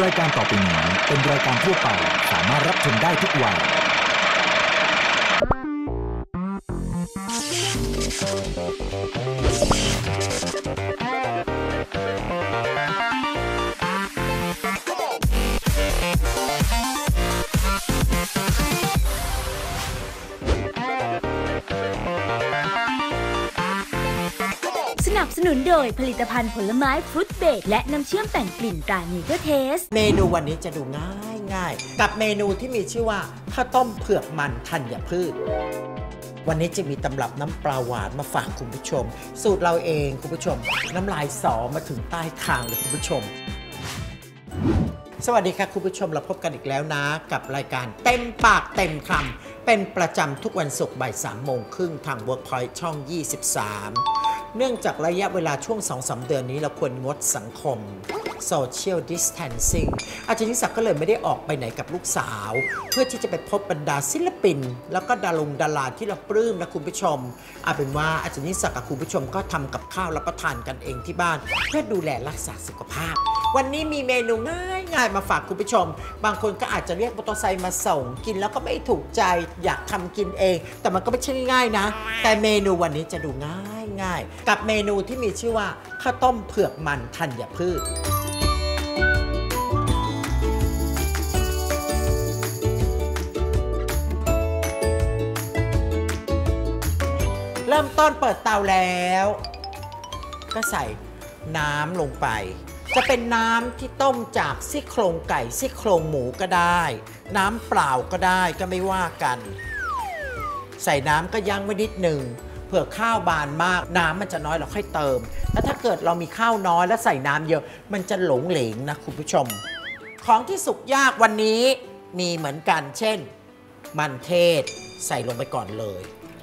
รายการต่อไปนี้เป็นรายการทั่วไปสามารถรับชมได้ทุกวัยสนับสนุนโดยผลิตภัณฑ์ผลไม้ฟรุตเบรดและน้ำเชื่อมแต่งกลิ่นตราเนเจอร์เทสเมนูวันนี้จะดูง่ายกับเมนูที่มีชื่อว่าข้าวต้มเผือกมันธัญพืชวันนี้จะมีตำรับน้ำปลาหวานมาฝากคุณผู้ชมสูตรเราเองคุณผู้ชมน้ำลายสอมาถึงใต้คางเลยคุณผู้ชมสวัสดีค่ะคุณผู้ชมเราพบกันอีกแล้วนะกับรายการเต็มปากเต็มคำเป็นประจำทุกวันศุกร์บ่าย3 โมงครึ่งทาง Workpoint ช่อง 23เนื่องจากระยะเวลาช่วง 2-3 เดือนนี้เราควรงดสังคม Social Distancing อาจารย์นิสสักก็เลยไม่ได้ออกไปไหนกับลูกสาวเพื่อที่จะไปพบบรรดาศิลปินแล้วก็ดาราที่เราปลื้มนะคุณผู้ชมเอาเป็นว่าอาจารย์นิสสักกับคุณผู้ชมก็ทำกับข้าวรับประทานกันเองที่บ้านเพื่อดูแลรักษาสุขภาพวันนี้มีเมนูง่ายๆมาฝากคุณผู้ชมบางคนก็อาจจะเรียกมอเตอร์ไซค์มาส่งกินแล้วก็ไม่ถูกใจอยากทำกินเองแต่มันก็ไม่ใช่ง่ายนะแต่เมนูวันนี้จะดูง่ายกับเมนูที่มีชื่อว่าข้าวต้มเผือกมันธัญพืชเริ่มต้นเปิดเตาแล้วก็ใส่น้ำลงไปจะเป็นน้ำที่ต้มจากซี่โครงไก่ซี่โครงหมูก็ได้น้ำเปล่าก็ได้ก็ไม่ว่ากันใส่น้ำก็ยั้งไว้นิดหนึ่งเผื่อข้าวบานมากน้ำมันจะน้อยเราค่อยเติมแล้วถ้าเกิดเรามีข้าวน้อยแล้วใส่น้ำเยอะมันจะหลงเหลงนะคุณผู้ชมของที่สุกยากวันนี้มีเหมือนกันเช่นมันเทศใส่ลงไปก่อนเลย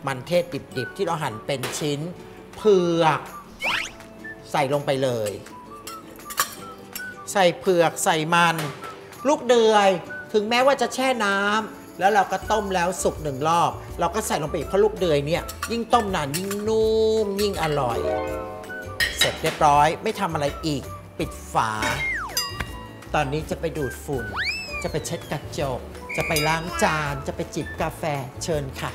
มันเทศดิบๆที่เราหั่นเป็นชิ้นเผือกใส่ลงไปเลยใส่เผือกใส่มันลูกเดือยถึงแม้ว่าจะแช่น้ำแล้วเราก็ต้มแล้วสุก1 รอบเราก็ใส่ลงไปอีกเพราะลูกเดือยเนี่ยยิ่งต้มนานยิ่งนุ่มยิ่งอร่อยเสร็จเรียบร้อยไม่ทำอะไรอีกปิดฝาตอนนี้จะไปดูดฝุ่นจะไปเช็ดกระจกจะไปล้างจานจะไปจิบกาแฟเชิญค่ะ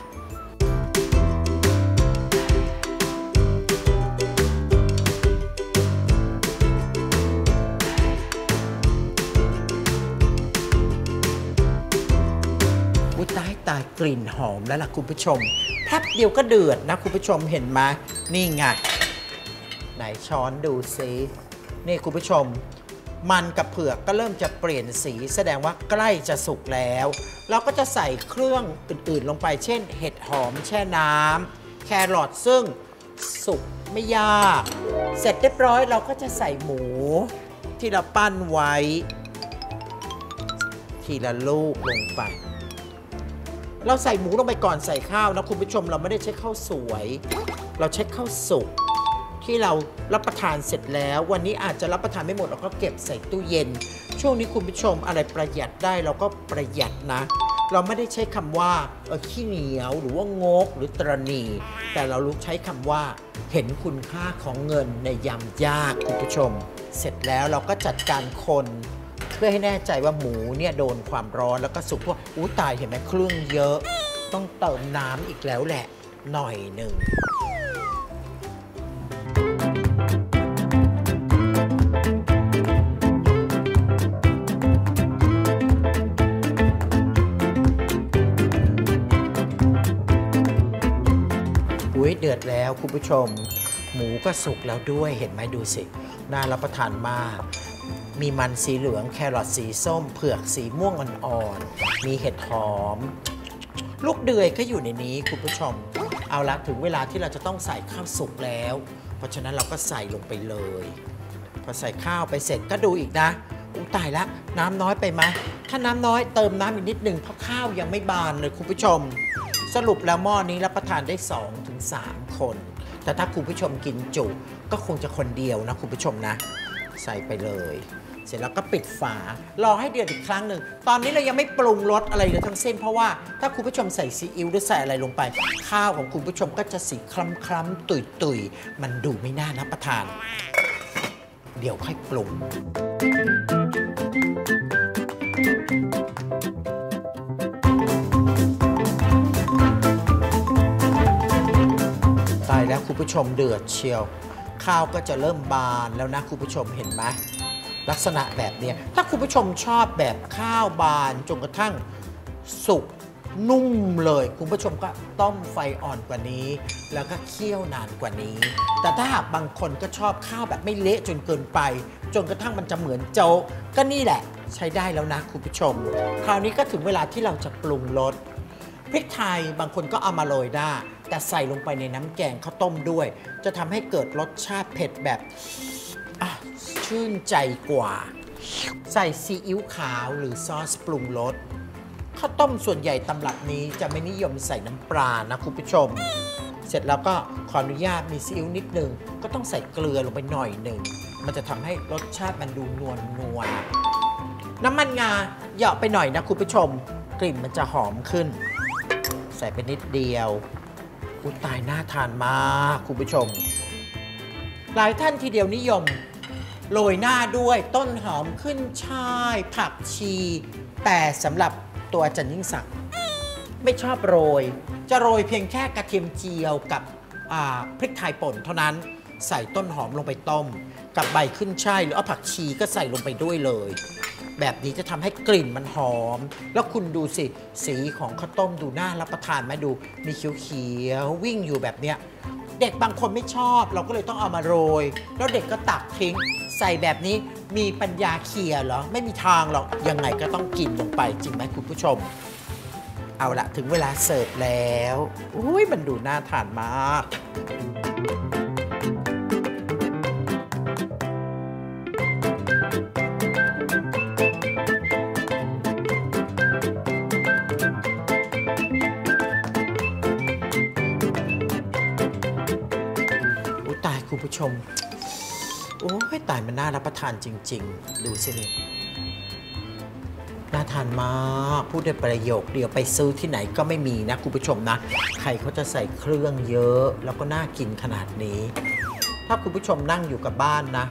ตายกลิ่นหอมแล้วล่ะคุณผู้ชมแป๊บเดียวก็เดือดนะคุณผู้ชมเห็นไหมนี่ไงไหนช้อนดูซินี่คุณผู้ชมมันกับเผือกก็เริ่มจะเปลี่ยนสีแสดงว่าใกล้จะสุกแล้วเราก็จะใส่เครื่องอื่นๆลงไปเช่นเห็ดหอมแช่น้ำแครอทซึ่งสุกไม่ยากเสร็จเรียบร้อยเราก็จะใส่หมูที่เราปั้นไว้ทีละลูกลงไปเราใส่หมูลงไปก่อนใส่ข้าวนะคุณผู้ชมเราไม่ได้ใช้ข้าวสวยเราใช้ข้าวสุกที่เรารับประทานเสร็จแล้ววันนี้อาจจะรับประทานไม่หมดเราก็เก็บใส่ตู้เย็นช่วงนี้คุณผู้ชมอะไรประหยัดได้เราก็ประหยัดนะเราไม่ได้ใช้คำว่าขี้เหนียวหรือว่างกหรือตระหนี่แต่เรารู้ใช้คำว่าเห็นคุณค่าของเงินในยามยากคุณผู้ชมเสร็จแล้วเราก็จัดการคนเพื่อให้แน่ใจว่าหมูเนี่ยโดนความร้อนแล้วก็สุกพวกตายเห็นไหมเครื่องเยอะต้องเติมน้ำอีกแล้วแหละหน่อยหนึ่งเดือดแล้วคุณผู้ชมหมูก็สุกแล้วด้วยเห็นไหมดูสิน่ารับประทานมากมีมันสีเหลืองแครอทสีส้มเผือกสีม่วงอ่อนๆมีเห็ดหอมลูกเดือยก็อยู่ในนี้คุณผู้ชมเอาละถึงเวลาที่เราจะต้องใส่ข้าวสุกแล้วเพราะฉะนั้นเราก็ใส่ลงไปเลยพอใส่ข้าวไปเสร็จก็ดูอีกนะตายละน้ำน้อยไปไหมถ้าน้ำน้อยเติมน้ำอีกนิดหนึ่งเพราะข้าวยังไม่บานเลยคุณผู้ชมสรุปแล้วหม้อนี้รับประทานได้ 2-3 คนแต่ถ้าคุณผู้ชมกินจุก็คงจะคนเดียวนะคุณผู้ชมนะใส่ไปเลยเสร็จแล้วก็ปิดฝารอให้เดือดอีกครั้งหนึ่งตอนนี้เรายังไม่ปรุงรสอะไรเลยทั้งเส้นเพราะว่าถ้าคุณผู้ชมใส่ซีอิ๊วหรือใส่อะไรลงไปข้าวของคุณผู้ชมก็จะสีคล้ำๆตุ่ยๆมันดูไม่น่ารับประทานเดี๋ยวค่อยปรุง ตายแล้วคุณผู้ชมเดือดเชียวข้าวก็จะเริ่มบานแล้วนะคุณผู้ชมเห็นไหมลักษณะแบบนี้ถ้าคุณผู้ชมชอบแบบข้าวบานจนกระทั่งสุกนุ่มเลยคุณผู้ชมก็ต้มไฟอ่อนกว่านี้แล้วก็เคี่ยวนานกว่านี้แต่ถ้าหากบางคนก็ชอบข้าวแบบไม่เละจนเกินไปจนกระทั่งมันจะเหมือนโจ๊กก็นี่แหละใช้ได้แล้วนะคุณผู้ชมคราวนี้ก็ถึงเวลาที่เราจะปรุงรสพริกไทยบางคนก็เอามาโรยได้แต่ใส่ลงไปในน้ำแกงข้าวต้มด้วยจะทำให้เกิดรสชาติเผ็ดแบบชื่นใจกว่าใส่ซีอิ๊วขาวหรือซอสปรุงรสข้าวต้มส่วนใหญ่ตำรับนี้จะไม่นิยมใส่น้ำปลานะคุณผู้ชมเสร็จแล้วก็ขออนุญาตมีซีอิ๊วนิดนึงก็ต้องใส่เกลือลงไปหน่อยหนึ่งมันจะทำให้รสชาติมันดูนวลน้ำมันงาเหยาะไปหน่อยนะคุณผู้ชมกลิ่นมันจะหอมขึ้นใส่ไปนิดเดียวอุ๊ยตายน่าทานมากคุณผู้ชมหลายท่านทีเดียวนิยมโรยหน้าด้วยต้นหอมขึ้นช่ายผักชีแต่สำหรับตัวอาจารย์ยิ่งศักดิ์ไม่ชอบโรยจะโรยเพียงแค่กระเทียมเจียวกับพริกไทยป่นเท่านั้นใส่ต้นหอมลงไปต้มกับใบขึ้นช่ายหรือเอาผักชีก็ใส่ลงไปด้วยเลยแบบนี้จะทำให้กลิ่นมันหอมแล้วคุณดูสิสีของข้าวต้มดูน่ารับประทานไหมดูมีเขียวๆวิ่งอยู่แบบเนี้ยเด็กบางคนไม่ชอบเราก็เลยต้องเอามาโรยแล้วเด็กก็ตักทิ้งใส่แบบนี้มีปัญญาเคี่ยวเหรอไม่มีทางหรอกยังไงก็ต้องกินลงไปจริงไหมคุณผู้ชมเอาละถึงเวลาเสิร์ฟแล้วอุ้ยมันดูน่าทานมากตายคุณผู้ชมโอ้ยตายมันน่ารับประทานจริงๆดูสิเนี่ยน่าทานมากพูดได้ประโยคเดียวไปซื้อที่ไหนก็ไม่มีนะคุณผู้ชมนะใครเขาจะใส่เครื่องเยอะแล้วก็น่ากินขนาดนี้ถ้าคุณผู้ชมนั่งอยู่กับบ้านนะ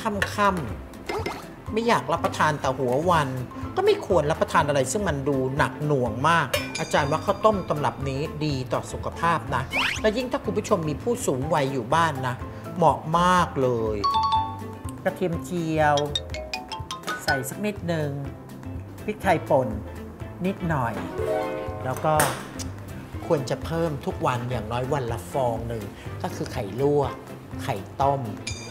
ค่ำๆไม่อยากรับประทานแต่หัววันก็ไม่ควรรับประทานอะไรซึ่งมันดูหนักหน่วงมากอาจารย์ว่าข้าวต้มตำรับนี้ดีต่อสุขภาพนะและยิ่งถ้าคุณผู้ชมมีผู้สูงวัยอยู่บ้านนะเหมาะมากเลยกระเทียมเจียวใส่สักนิดหนึ่งพริกไทยป่นนิดหน่อยแล้วก็ควรจะเพิ่มทุกวันอย่างน้อยวันละฟองหนึ่งก็คือไข่ลวกไข่ต้ม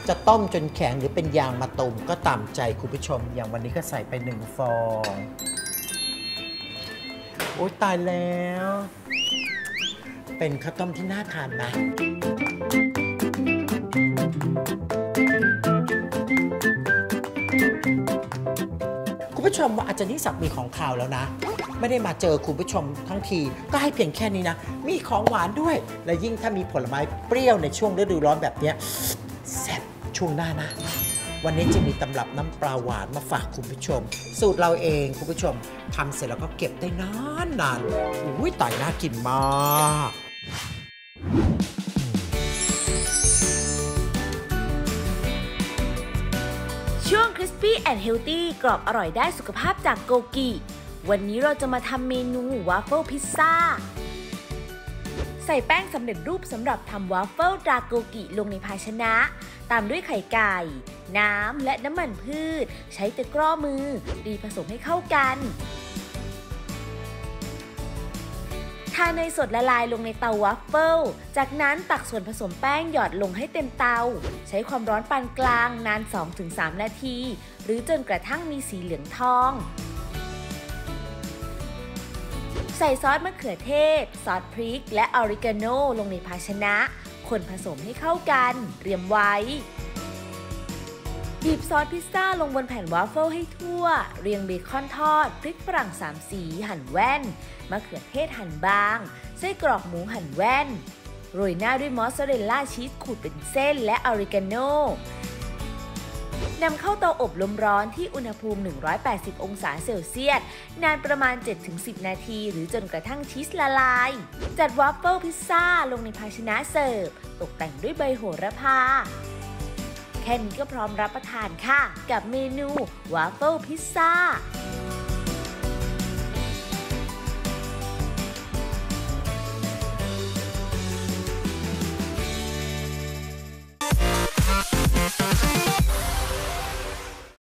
จะต้มจนแข็งหรือเป็นยางมะตูมก็ตามใจคุณผู้ชมอย่างวันนี้ก็ใส่ไป1 ฟองโอ๊ยตายแล้วเป็นข้าวต้มที่น่าทานนะคุณผู้ชมอาจารย์ยิ่งศักดิ์มีของข่าวแล้วนะไม่ได้มาเจอคุณผู้ชมทั้งทีก็ให้เพียงแค่นี้นะมีของหวานด้วยและยิ่งถ้ามีผลไม้เปรี้ยวในช่วงฤดูร้อนแบบนี้แซ่บช่วงหน้านะวันนี้จะมีตำรับน้ำปลาหวานมาฝากคุณผู้ชมสูตรเราเองคุณผู้ชมทำเสร็จแล้วก็เก็บได้นานอุ้ยตายน่ากินมากช่วง Crispy and Healthy กรอบอร่อยได้สุขภาพจากโกกีวันนี้เราจะมาทำเมนูวาฟเฟิลพิซซ่าใส่แป้งสำเร็จรูปสำหรับทำวาฟเฟิลดราโกกิลงในภาชนะตามด้วยไข่ไก่น้ำและน้ำมันพืชใช้ตะกร้อมือตีผสมให้เข้ากันทาเนยสดละลายลงในเตาวาฟเฟิลจากนั้นตักส่วนผสมแป้งหยอดลงให้เต็มเตาใช้ความร้อนปานกลางนาน 2-3 นาทีหรือจนกระทั่งมีสีเหลืองทองใส่ซอสมะเขือเทศซอสพริกและออริกาโนลงในภาชนะคนผสมให้เข้ากันเตรียมไว้บีบซอสพิซซ่าลงบนแผ่นวาฟเฟิลให้ทั่วเรียงเบคอนทอดพริกฝรั่ง3สีหั่นแว่นมะเขือเทศหั่นบางไส้กรอกหมูหั่นแว่นโรยหน้าด้วยมอสซาเรลล่าชีสขูดเป็นเส้นและออริกาโนนำเข้าเตาอบลมร้อนที่อุณหภูมิ180องศาเซลเซียสนานประมาณ 7-10 นาทีหรือจนกระทั่งชีสละลายจัดวาฟเฟิลพิซซ่าลงในภาชนะเสิร์ฟตกแต่งด้วยใบโหระพา แค่นี้ก็พร้อมรับประทานค่ะกับเมนูวาฟเฟิลพิซซ่า